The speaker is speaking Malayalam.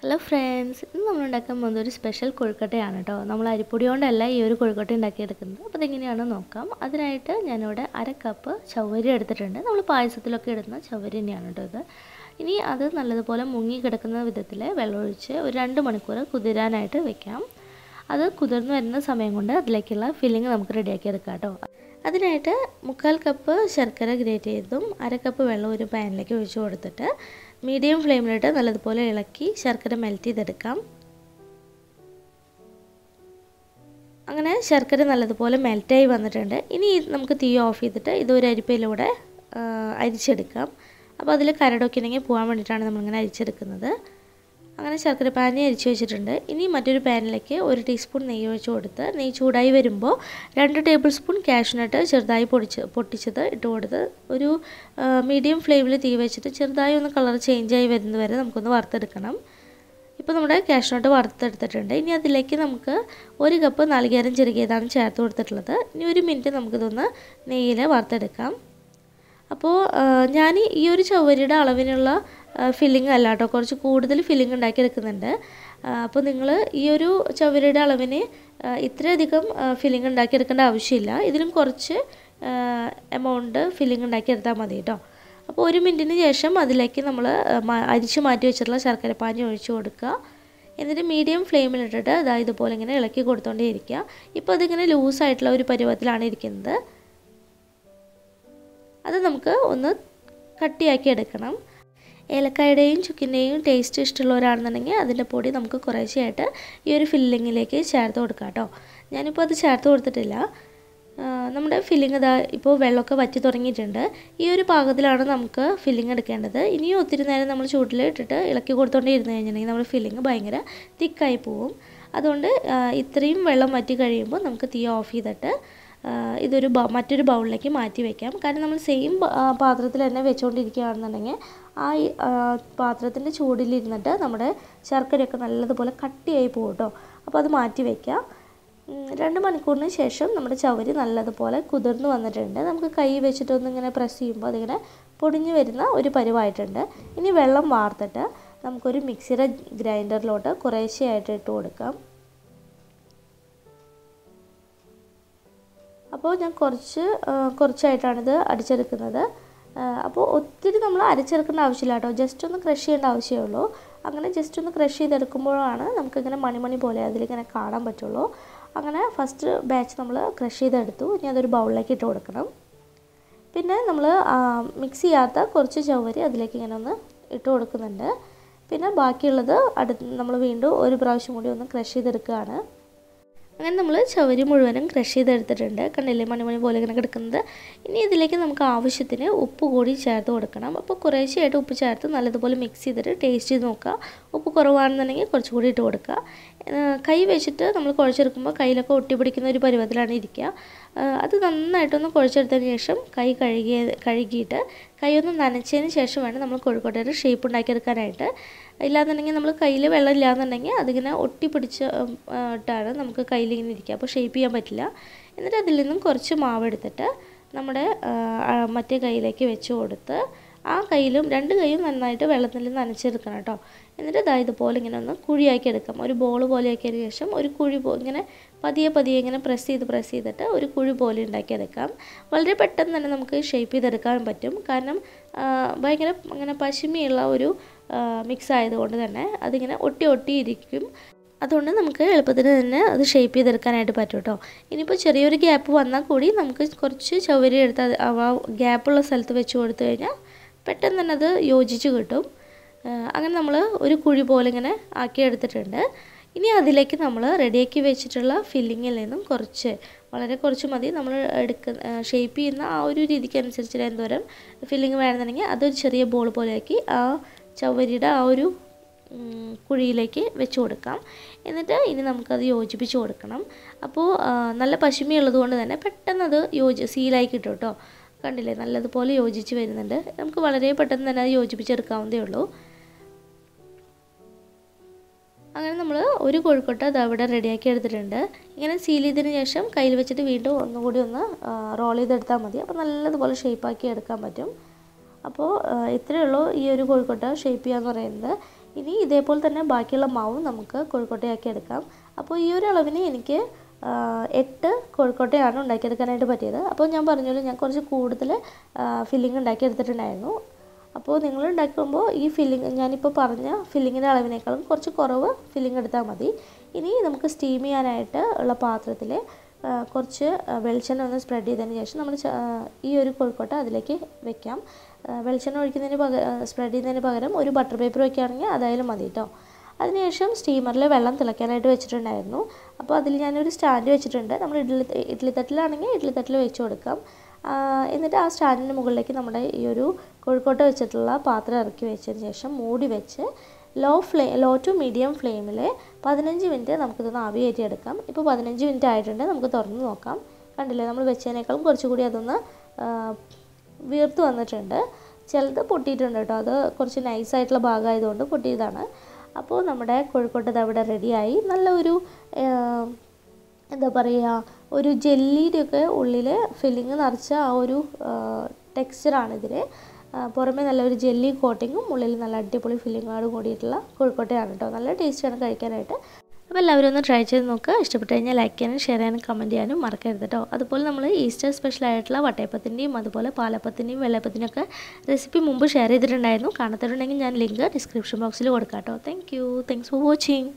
ഹലോ ഫ്രണ്ട്സ്, ഇന്ന് നമ്മൾ ഉണ്ടാക്കാൻ പോകുന്ന ഒരു സ്പെഷ്യൽ കൊഴുക്കട്ടയാണ് കേട്ടോ. നമ്മൾ അരിപ്പൊടി കൊണ്ടല്ല ഈ ഒരു കൊഴുക്കട്ട ഉണ്ടാക്കിയെടുക്കുന്നത്. അപ്പോൾ അതെങ്ങനെയാണെന്ന് നോക്കാം. അതിനായിട്ട് ഞാനിവിടെ അര കപ്പ് ചവ്വരി എടുത്തിട്ടുണ്ട്. നമ്മൾ പായസത്തിലൊക്കെ ഇടുന്ന ചവ്വരി തന്നെയാണ് കേട്ടോ ഇത്. ഇനി അത് നല്ലതുപോലെ മുങ്ങി കിടക്കുന്ന വിധത്തിൽ വെള്ളമൊഴിച്ച് ഒരു 2 മണിക്കൂർ കുതിരാനായിട്ട് വെക്കാം. അത് കുതിർന്ന് വരുന്ന സമയം കൊണ്ട് അതിലേക്കുള്ള ഫില്ലിങ് നമുക്ക് റെഡിയാക്കിയെടുക്കാം കേട്ടോ. അതിനായിട്ട് 1/4 കപ്പ് ശർക്കര ഗ്രേറ്റ് ചെയ്തും 1/2 കപ്പ് വെള്ളം ഒരു പാനിലേക്ക് ഒഴിച്ച് കൊടുത്തിട്ട് മീഡിയം ഫ്ലെയിമിലിട്ട് നല്ലതുപോലെ ഇളക്കി ശർക്കര മെൽറ്റ് ചെയ്തെടുക്കാം. അങ്ങനെ ശർക്കര നല്ലതുപോലെ മെൽറ്റായി വന്നിട്ടുണ്ട്. ഇനി നമുക്ക് തീ ഓഫ് ചെയ്തിട്ട് ഇതൊരു അരിപ്പയിലൂടെ അരിച്ചെടുക്കാം. അപ്പോൾ അതിൽ കരടൊക്കെ ഉണ്ടെങ്കിൽ പോകാൻ വേണ്ടിയിട്ടാണ് നമ്മളിങ്ങനെ അരിച്ചെടുക്കുന്നത്. അങ്ങനെ ശർക്കര പാനി അരിച്ച് വെച്ചിട്ടുണ്ട്. ഇനി മറ്റൊരു പാനിലേക്ക് 1 ടീസ്പൂൺ നെയ്യ് ഒഴിച്ച് കൊടുത്ത് നെയ്യ് ചൂടായി വരുമ്പോൾ 2 ടേബിൾ സ്പൂൺ കാഷ്യൂനട്ട് ചെറുതായി പൊട്ടിച്ചത് ഇട്ട് കൊടുത്ത് ഒരു മീഡിയം ഫ്ലെയിമിൽ തീ വെച്ചിട്ട് ചെറുതായി ഒന്ന് കളർ ചേഞ്ചായി വരുന്നവരെ നമുക്കൊന്ന് വറുത്തെടുക്കണം. ഇപ്പോൾ നമ്മുടെ കാഷ്യൂനട്ട് വറുത്തെടുത്തിട്ടുണ്ട്. ഇനി അതിലേക്ക് നമുക്ക് 1 കപ്പ് നാളികേരം ചെറുകിയതാണ് ചേർത്ത് കൊടുത്തിട്ടുള്ളത്. ഇനി 1 മിനിറ്റ് നമുക്കിതൊന്ന് നെയ്യിൽ വറുത്തെടുക്കാം. അപ്പോൾ ഞാൻ ഈ ഒരു ചവ്വരിയുടെ അളവിനുള്ള ഫില്ലിംഗ് അല്ല കേട്ടോ, കുറച്ച് കൂടുതൽ ഫില്ലിംഗ് ഉണ്ടാക്കിയെടുക്കുന്നുണ്ട്. അപ്പോൾ നിങ്ങൾ ഈ ഒരു ചവ്വരിയുടെ അളവിന് ഇത്രയധികം ഫില്ലിംഗ് ഉണ്ടാക്കിയെടുക്കേണ്ട ആവശ്യമില്ല. ഇതിലും കുറച്ച് എമൗണ്ട് ഫില്ലിംഗ് ഉണ്ടാക്കിയെടുത്താൽ മതി കേട്ടോ. അപ്പോൾ 1 മിനിറ്റിന് ശേഷം അതിലേക്ക് നമ്മൾ അരിച്ച് മാറ്റി വെച്ചിട്ടുള്ള ശർക്കരപ്പാനി ഒഴിച്ച് കൊടുക്കുക. എന്നിട്ട് മീഡിയം ഫ്ലെയിമിലിട്ടിട്ട് ഇതുപോലെ ഇങ്ങനെ ഇളക്കി കൊടുത്തുകൊണ്ടേ ഇരിക്കുക. ഇപ്പോൾ അതിങ്ങനെ ലൂസായിട്ടുള്ള ഒരു പരുവത്തിലാണ് ഇരിക്കുന്നത്. അത് നമുക്ക് ഒന്ന് കട്ടിയാക്കി എടുക്കണം. ഏലക്കായുടെയും ചുക്കിൻ്റെയും ടേസ്റ്റ് ഇഷ്ടമുള്ളവരാണെന്നുണ്ടെങ്കിൽ അതിൻ്റെ പൊടി നമുക്ക് കുറേശ്ശെയായിട്ട് ഈ ഒരു ഫില്ലിങ്ങിലേക്ക് ചേർത്ത് കൊടുക്കാം കേട്ടോ. ഞാനിപ്പോൾ അത് ചേർത്ത് കൊടുത്തിട്ടില്ല. നമ്മുടെ ഫില്ലിങ് ഇപ്പോൾ വെള്ളമൊക്കെ വറ്റി തുടങ്ങിയിട്ടുണ്ട്. ഈ ഒരു പാകത്തിലാണ് നമുക്ക് ഫില്ലിങ് എടുക്കേണ്ടത്. ഇനിയും ഒത്തിരി നേരം നമ്മൾ ചൂടിൽ ഇട്ടിട്ട് ഇളക്കി കൊടുത്തുകൊണ്ടേ ഇരുന്ന് കഴിഞ്ഞിട്ടുണ്ടെങ്കിൽ നമ്മുടെ ഫില്ലിങ് ഭയങ്കര തിക്കായി പോവും. അതുകൊണ്ട് ഇത്രയും വെള്ളം വറ്റി കഴിയുമ്പോൾ നമുക്ക് തീ ഓഫ് ചെയ്തിട്ട് ഇതൊരു മറ്റൊരു ബൗളിലേക്ക് മാറ്റി വയ്ക്കാം. കാരണം നമ്മൾ സെയിം പാത്രത്തിൽ തന്നെ വെച്ചുകൊണ്ടിരിക്കുകയാണെന്നുണ്ടെങ്കിൽ ആ പാത്രത്തിൻ്റെ ചൂടിലിരുന്നിട്ട് നമ്മുടെ ശർക്കരയൊക്കെ നല്ലതുപോലെ കട്ടിയായി പോകും കേട്ടോ. അപ്പോൾ അത് മാറ്റി വയ്ക്കാം. 2 മണിക്കൂറിന് ശേഷം നമ്മുടെ ചവരി നല്ലതുപോലെ കുതിർന്ന് വന്നിട്ടുണ്ട്. നമുക്ക് കൈ വെച്ചിട്ടൊന്നിങ്ങനെ പ്രസ് ചെയ്യുമ്പോൾ അതിങ്ങനെ പൊടിഞ്ഞു വരുന്ന ഒരു പരുവായിട്ടുണ്ട്. ഇനി വെള്ളം വാർത്തിട്ട് നമുക്കൊരു മിക്സിയുടെ ഗ്രൈൻഡറിലോട്ട് കുറേശ്ശെയായിട്ട് ഇട്ട് കൊടുക്കാം. അപ്പോൾ ഞാൻ കുറച്ചായിട്ടാണിത് അടിച്ചെടുക്കുന്നത്. അപ്പോൾ ഒത്തിരി നമ്മൾ അരച്ചെടുക്കേണ്ട ആവശ്യമില്ല കേട്ടോ, ജസ്റ്റ് ഒന്ന് ക്രഷ് ചെയ്യേണ്ട ആവശ്യമേ ഉള്ളൂ. അങ്ങനെ ജസ്റ്റ് ഒന്ന് ക്രഷ് ചെയ്തെടുക്കുമ്പോഴാണ് നമുക്കിങ്ങനെ മണിമണി പോലെ അതിലിങ്ങനെ കാണാൻ പറ്റുള്ളൂ. അങ്ങനെ ഫസ്റ്റ് ബാച്ച് നമ്മൾ ക്രഷ് ചെയ്തെടുത്തു. ഇനി അതൊരു ബൗളിലേക്ക് ഇട്ട് കൊടുക്കണം. പിന്നെ നമ്മൾ മിക്സ് ചെയ്യാത്ത കുറച്ച് ചവ്വരി അതിലേക്ക് ഇങ്ങനെ ഒന്ന് ഇട്ട് കൊടുക്കുന്നുണ്ട്. പിന്നെ ബാക്കിയുള്ളത് നമ്മൾ വീണ്ടും ഒരു പ്രാവശ്യം കൂടി ഒന്ന് ക്രഷ് ചെയ്തെടുക്കുകയാണ്. അങ്ങനെ നമ്മൾ ചവരി മുഴുവനും ക്രഷ് ചെയ്തെടുത്തിട്ടുണ്ട്. കണ്ടില്ലേ മണിമണി പോലെ ഇങ്ങനെ കിടക്കുന്നത്. ഇനി ഇതിലേക്ക് നമുക്ക് ആവശ്യത്തിന് ഉപ്പ് കൂടി ചേർത്ത് കൊടുക്കണം. അപ്പോൾ കുറേശ്ശെയായിട്ട് ഉപ്പ് ചേർത്ത് നല്ലതുപോലെ മിക്സ് ചെയ്തിട്ട് ടേസ്റ്റ് ചെയ്ത് നോക്കുക. ഉപ്പ് കുറവാണെന്നുണ്ടെങ്കിൽ കുറച്ചുകൂടി ഇട്ട് കൊടുക്കുക. കൈ വെച്ചിട്ട് നമ്മൾ കുഴച്ചെടുക്കുമ്പോൾ കയ്യിലൊക്കെ ഒട്ടിപ്പിടിക്കുന്ന ഒരു പരുവത്തിലാണ് ഇരിക്കുക. അത് നന്നായിട്ടൊന്ന് കുഴച്ചെടുത്തതിന് ശേഷം കൈ കഴുകിയിട്ട് കൈ ഒന്ന് നനച്ചതിന് ശേഷം വേണം നമ്മൾ കൊഴുക്കട്ടയുടെ ഷേപ്പ് ഉണ്ടാക്കിയെടുക്കാനായിട്ട്. ഇല്ലാന്നുണ്ടെങ്കിൽ നമ്മൾ കയ്യിൽ വെള്ളം ഇല്ലാന്നുണ്ടെങ്കിൽ അതിങ്ങനെ ഒട്ടിപ്പിടിച്ചിട്ടാണ് നമുക്ക് കയ്യിലിങ്ങനെ ഇരിക്കുക. അപ്പോൾ ഷേപ്പ് ചെയ്യാൻ പറ്റില്ല. എന്നിട്ട് അതിൽ നിന്നും കുറച്ച് മാവെടുത്തിട്ട് നമ്മുടെ മറ്റേ കൈയിലേക്ക് വെച്ച് കൊടുത്ത് ആ കൈയിലും 2 കൈയും നന്നായിട്ട് വെള്ളത്തിൽ നനച്ചെടുക്കണം കേട്ടോ. എന്നിട്ട് ഇതുപോലെ ഇങ്ങനെ ഒന്ന് കുഴിയാക്കി എടുക്കാം. ഒരു ബോൾ പോലെയാക്കിയതിന് ശേഷം ഒരു കുഴി ഇങ്ങനെ പതിയെ ഇങ്ങനെ പ്രസ് ചെയ്തിട്ട് ഒരു കുഴി പോലെ ഉണ്ടാക്കിയെടുക്കാം. വളരെ പെട്ടെന്ന് തന്നെ നമുക്ക് ഷേപ്പ് ചെയ്തെടുക്കാൻ പറ്റും. കാരണം ഭയങ്കര അങ്ങനെ പശിമിയുള്ള ഒരു മിക്സ് ആയതുകൊണ്ട് തന്നെ അതിങ്ങനെ ഒട്ടിയിരിക്കും. അതുകൊണ്ട് നമുക്ക് എളുപ്പത്തിന് തന്നെ അത് ഷേപ്പ് ചെയ്തെടുക്കാനായിട്ട് പറ്റും കേട്ടോ. ഇനിയിപ്പോൾ ചെറിയൊരു ഗ്യാപ്പ് വന്നാൽ കൂടി നമുക്ക് കുറച്ച് ചവരി എടുത്ത് ആ ഗ്യാപ്പുള്ള സ്ഥലത്ത് വെച്ച് കൊടുത്തു കഴിഞ്ഞാൽ പെട്ടെന്ന് തന്നെ അത് യോജിച്ച് കിട്ടും. അങ്ങനെ നമ്മൾ ഒരു കുഴി പോലെ ഇങ്ങനെ ആക്കിയെടുത്തിട്ടുണ്ട്. ഇനി അതിലേക്ക് നമ്മൾ റെഡിയാക്കി വെച്ചിട്ടുള്ള ഫില്ലിങ്ങിൽ നിന്നും വളരെ കുറച്ച് മതി. നമ്മൾ ഷേപ്പ് ചെയ്യുന്ന ആ ഒരു രീതിക്ക് അനുസരിച്ച് എന്തോരം ഫില്ലിങ് വേണമെന്നുണ്ടെങ്കിൽ അതൊരു ചെറിയ ബോൾ പോലെയാക്കി ആ ചവരിയുടെ ആ ഒരു കുഴിയിലേക്ക് വെച്ച് കൊടുക്കാം. എന്നിട്ട് ഇനി നമുക്കത് യോജിപ്പിച്ച് കൊടുക്കണം. അപ്പോൾ നല്ല പശിമയുള്ളത് കൊണ്ട് തന്നെ പെട്ടെന്നത് സീലായി കിട്ടും കേട്ടോ. കണ്ടില്ലേ, നല്ലതുപോലെ യോജിച്ച് വരുന്നുണ്ട്. നമുക്ക് വളരെ പെട്ടെന്ന് തന്നെ അത് യോജിപ്പിച്ചെടുക്കാവുന്നതേ ഉള്ളൂ. അങ്ങനെ നമ്മൾ ഒരു കൊഴുക്കട്ട അവിടെ റെഡിയാക്കി എടുത്തിട്ടുണ്ട്. ഇങ്ങനെ സീൽ ചെയ്തതിന് ശേഷം കയ്യിൽ വെച്ചിട്ട് വീണ്ടും ഒന്നുകൂടി ഒന്ന് റോൾ ചെയ്തെടുത്താൽ മതി. അപ്പോൾ നല്ലതുപോലെ ഷേപ്പാക്കി എടുക്കാൻ പറ്റും. അപ്പോൾ ഇത്രയേ ഉള്ളൂ ഈ ഒരു കൊഴുക്കട്ട ഷേപ്പ് ചെയ്യുക എന്ന് പറയുന്നത്. ഇനി ഇതേപോലെ തന്നെ ബാക്കിയുള്ള മാവും നമുക്ക് കോഴിക്കോട്ടയാക്കി എടുക്കാം അപ്പോൾ ഈ ഒരു അളവിനെ എനിക്ക് 8 കോഴിക്കോട്ടയാണ് ഉണ്ടാക്കി എടുക്കാനായിട്ട് പറ്റിയത് അപ്പോൾ ഞാൻ പറഞ്ഞുല്ലോ ഞാൻ കുറച്ച് കൂടുതൽ ഫില്ലിംഗ് ഉണ്ടാക്കി എടുത്തിട്ടുണ്ടായിരുന്നു അപ്പോൾ നിങ്ങൾ ഉണ്ടാക്കുമ്പോൾ ഈ ഫില്ലിംഗ് ഞാൻ ഇപ്പോൾ പറഞ്ഞ ഫില്ലിംഗിന്റെ അളവിനേക്കാളും കുറച്ച് കുറവ് ഫില്ലിംഗ് എടുത്താൽ മതി ഇനി നമുക്ക് സ്റ്റീം ചെയ്യാനായിട്ട് ഉള്ള പാത്രത്തിൽ കുറച്ച് വെളിച്ചെണ്ണ ഒന്ന് സ്പ്രെഡ് ചെയ്തതിന് ശേഷം നമ്മൾ ഈ ഒരു കോഴിക്കോട്ട അതിലേക്ക് വെക്കാം വെളിച്ചെണ്ണ ഒഴിക്കുന്നതിന് പകരം സ്പ്രെഡ് ചെയ്യുന്നതിന് പകരം ഒരു ബട്ടർ പേപ്പർ വെക്കുകയാണെങ്കിൽ അതായാലും മതി കേട്ടോ അതിനുശേഷം സ്റ്റീമറിൽ വെള്ളം തിളയ്ക്കാനായിട്ട് വെച്ചിട്ടുണ്ടായിരുന്നു അപ്പോൾ അതിൽ ഞാനൊരു സ്റ്റാൻഡ് വെച്ചിട്ടുണ്ട് നമ്മൾ ഇഡ്ഡലി തട്ടിലാണെങ്കിൽ ഇഡ്ഡലി തട്ടിൽ വെച്ച് കൊടുക്കാം എന്നിട്ട് ആ സ്റ്റാൻഡിൻ്റെ മുകളിലേക്ക് നമ്മുടെ ഈ ഒരു കോഴിക്കോട്ട വെച്ചിട്ടുള്ള പാത്രം ഇറക്കി വെച്ചതിന് ശേഷം മൂടി വെച്ച് ലോ ടു മീഡിയം ഫ്ലെയിമിൽ 15 മിനിറ്റ് നമുക്കിതൊന്ന് ആവി കയറ്റിയെടുക്കാം ഇപ്പോൾ 15 മിനിറ്റ് ആയിട്ടുണ്ട് നമുക്ക് തുറന്ന് നോക്കാം കണ്ടില്ലേ നമ്മൾ വെച്ചതിനേക്കാളും കുറച്ചുകൂടി അതൊന്ന് വീർത്ത് വന്നിട്ടുണ്ട് ചിലത് പൊട്ടിയിട്ടുണ്ട് കേട്ടോ അത് കുറച്ച് നൈസായിട്ടുള്ള ഭാഗമായതുകൊണ്ട് പൊട്ടിയതാണ് അപ്പോൾ നമ്മുടെ കോഴിക്കോട്ട അവിടെ റെഡിയായി നല്ലൊരു എന്താ പറയുക ഒരു ജെല്ലിയുടെയൊക്കെ ഉള്ളിൽ ഫില്ലിങ് നിറച്ച ആ ഒരു ടെക്സ്ചറാണിതിന് പുറമേ നല്ലൊരു ജെല്ലി കോട്ടിങ്ങും ഉള്ളിൽ നല്ല അടിപൊളി ഫില്ലിങ്ങോട് കൂടിയിട്ടുള്ള കോഴിക്കോട്ടയാണ് കേട്ടോ നല്ല ടേസ്റ്റാണ് കഴിക്കാനായിട്ട് അപ്പോൾ എല്ലാവരും ഒന്ന് ട്രൈ ചെയ്ത് നോക്കുക ഇഷ്ടപ്പെട്ട് കഴിഞ്ഞാൽ ലൈക്ക് ചെയ്യാനും ഷെയർ ചെയ്യാനും കമൻറ്റ് ചെയ്യാനും മറക്കരുത് കേട്ടോ അതുപോലെ നമ്മൾ ഈസ്റ്റർ സ്പെഷ്യലായിട്ടുള്ള വട്ടയപ്പത്തിൻ്റെയും അതുപോലെ പാലപ്പത്തിൻ്റെയും വെള്ളയപ്പത്തിൻ്റെയൊക്കെ റെസിപ്പി മുമ്പ് ഷെയർ ചെയ്തിട്ടുണ്ടായിരുന്നു കാണാത്തവരുണ്ടെങ്കിൽ ഞാൻ ലിങ്ക് ഡിസ്ക്രിപ്ഷൻ ബോക്സിൽ കൊടുക്കാം കേട്ടോ thank you thanks for watching